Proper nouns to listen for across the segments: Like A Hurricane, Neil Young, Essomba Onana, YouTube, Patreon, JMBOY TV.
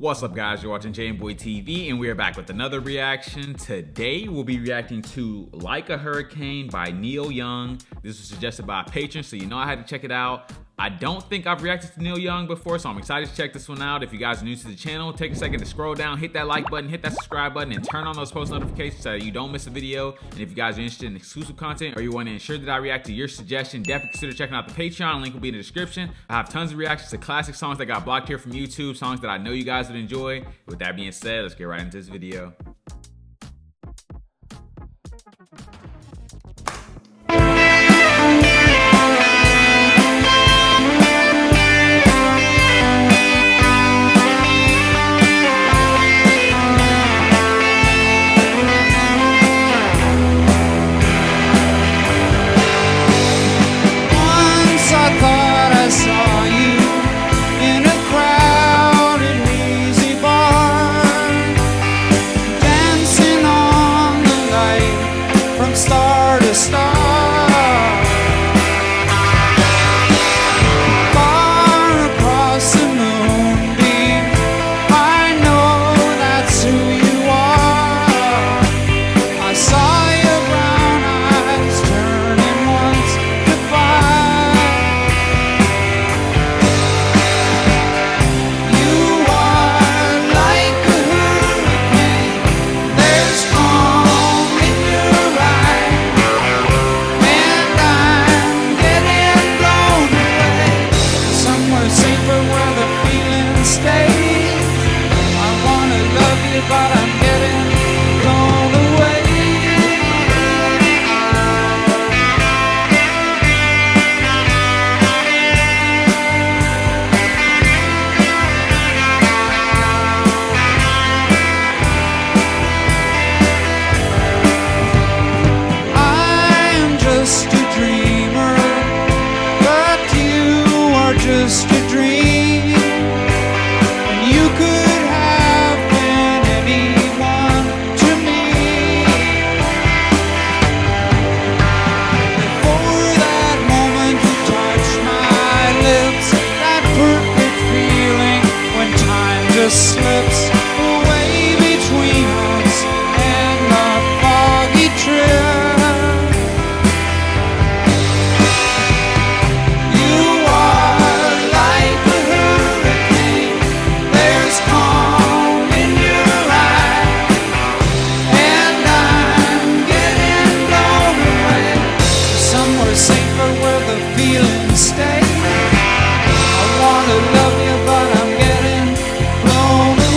What's up, guys? You're watching JMBOY TV, and we are back with another reaction. Today, we'll be reacting to Like a Hurricane by Neil Young. This was suggested by a patron, so you know I had to check it out. I don't think I've reacted to Neil Young before, so I'm excited to check this one out. If you guys are new to the channel, take a second to scroll down, hit that like button, hit that subscribe button, and turn on those post notifications so that you don't miss a video. And if you guys are interested in exclusive content or you want to ensure that I react to your suggestion, definitely consider checking out the Patreon. Link will be in the description. I have tons of reactions to classic songs that got blocked here from YouTube, songs that I know you guys would enjoy. With that being said, let's get right into this video. Slips away between us and the foggy trip. You are like a hurricane, there's calm in your eye, and I'm getting blown away, somewhere safer where the feeling stays. I wanna love you, but I'm getting blown away.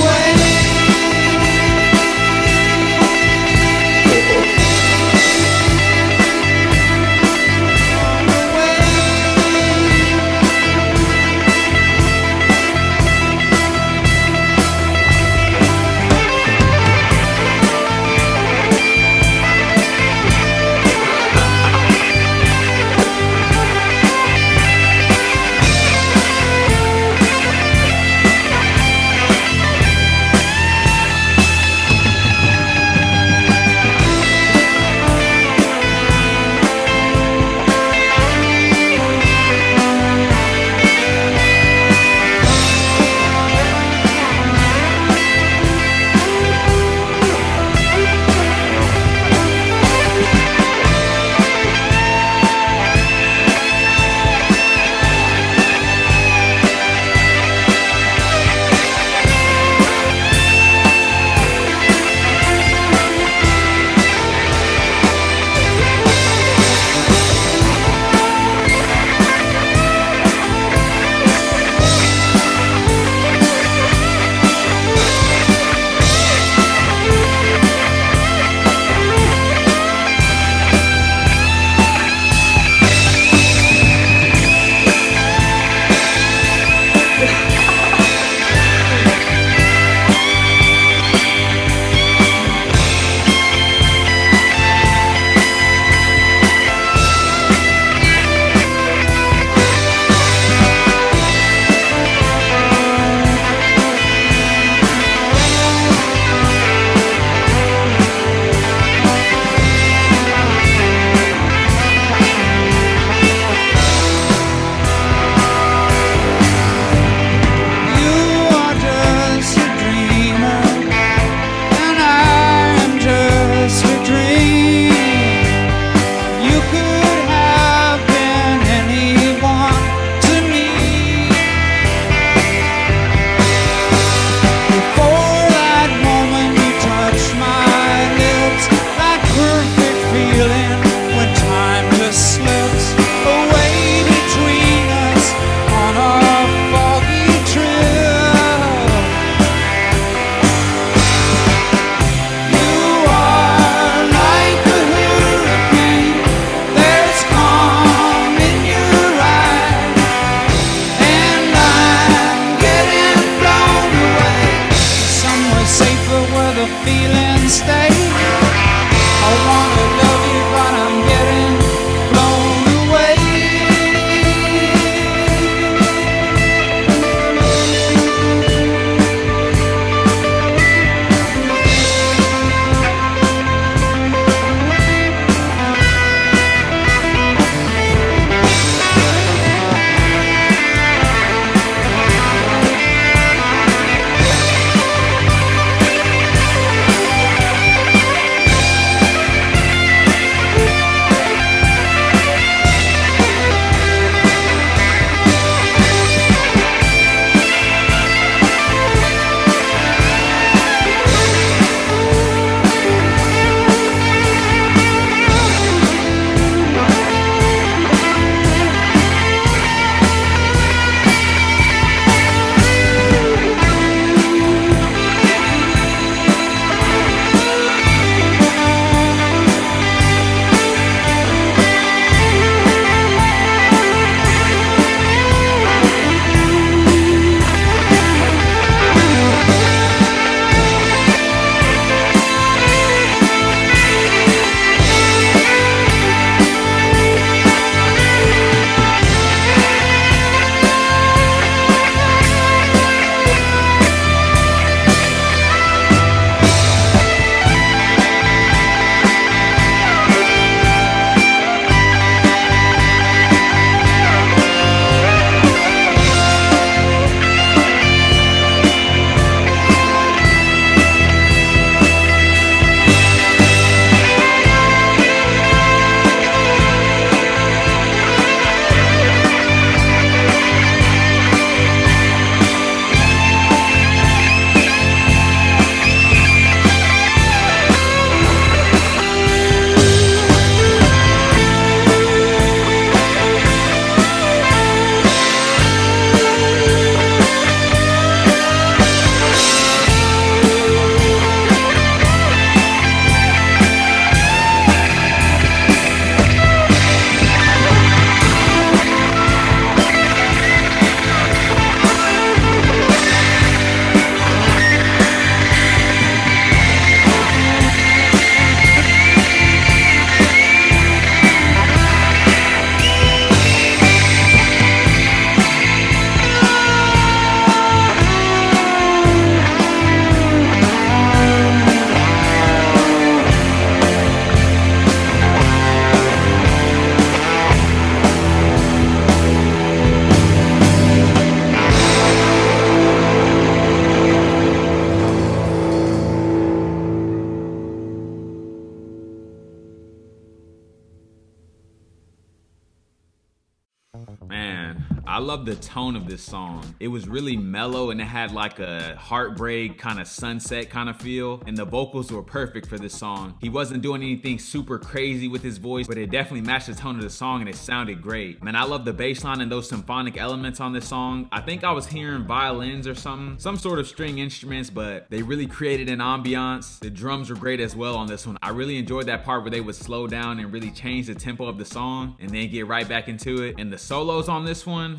love the tone of this song. It was really mellow and it had like a heartbreak kind of sunset kind of feel, and the vocals were perfect for this song. He wasn't doing anything super crazy with his voice, but it definitely matched the tone of the song and it sounded great. Man, I love the bass line and those symphonic elements on this song. I think I was hearing violins or something, some sort of string instruments, but they really created an ambiance. The drums were great as well on this one. I really enjoyed that part where they would slow down and really change the tempo of the song and then get right back into it. And the solos on this one,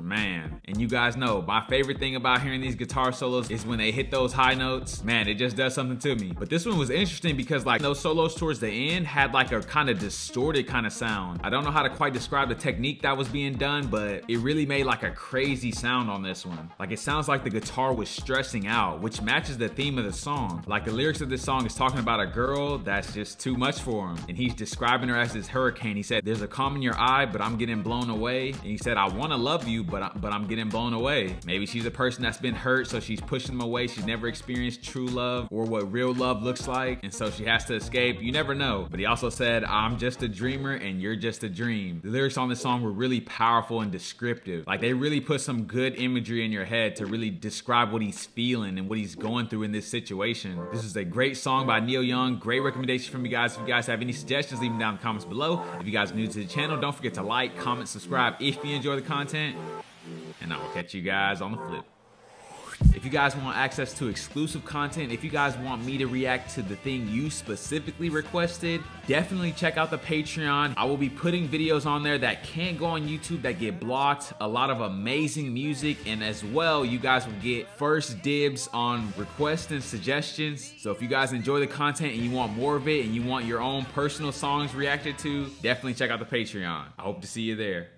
man, and you guys know my favorite thing about hearing these guitar solos is when they hit those high notes. Man, it just does something to me. But this one was interesting because like those solos towards the end had like a kind of distorted kind of sound. I don't know how to quite describe the technique that was being done, but it really made like a crazy sound on this one. Like it sounds like the guitar was stressing out, which matches the theme of the song. Like the lyrics of this song is talking about a girl that's just too much for him, and he's describing her as this hurricane. He said, "There's a calm in your eye, but I'm getting blown away." And he said, "I want to love you, but I'm getting blown away." Maybe she's a person that's been hurt, so she's pushing them away. She's never experienced true love or what real love looks like, and so she has to escape. You never know. But he also said, "I'm just a dreamer and you're just a dream." The lyrics on this song were really powerful and descriptive. Like they really put some good imagery in your head to really describe what he's feeling and what he's going through in this situation. This is a great song by Neil Young. Great recommendation from you guys. If you guys have any suggestions, leave them down in the comments below. If you guys are new to the channel, don't forget to like, comment, subscribe if you enjoy the content. And I will catch you guys on the flip. If you guys want access to exclusive content, if you guys want me to react to the thing you specifically requested, definitely check out the Patreon. I will be putting videos on there that can't go on YouTube, that get blocked, a lot of amazing music, and as well, you guys will get first dibs on requests and suggestions. So if you guys enjoy the content and you want more of it and you want your own personal songs reacted to, definitely check out the Patreon. I hope to see you there.